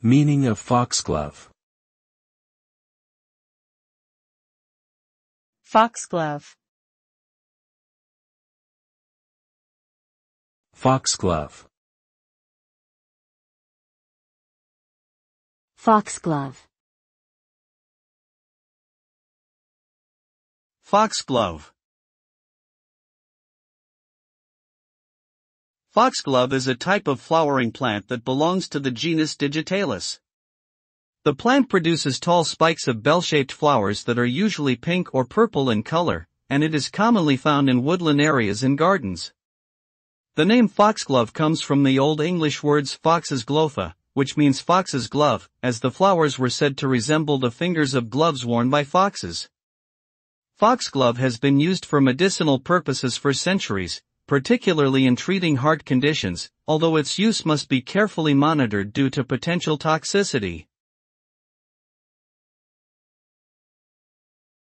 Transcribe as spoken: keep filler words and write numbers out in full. Meaning of foxglove. Foxglove. Foxglove. Foxglove. Foxglove. Foxglove is a type of flowering plant that belongs to the genus Digitalis. The plant produces tall spikes of bell-shaped flowers that are usually pink or purple in color, and it is commonly found in woodland areas and gardens. The name foxglove comes from the Old English words fox's glotha, which means fox's glove, as the flowers were said to resemble the fingers of gloves worn by foxes. Foxglove has been used for medicinal purposes for centuries, particularly in treating heart conditions, although its use must be carefully monitored due to potential toxicity.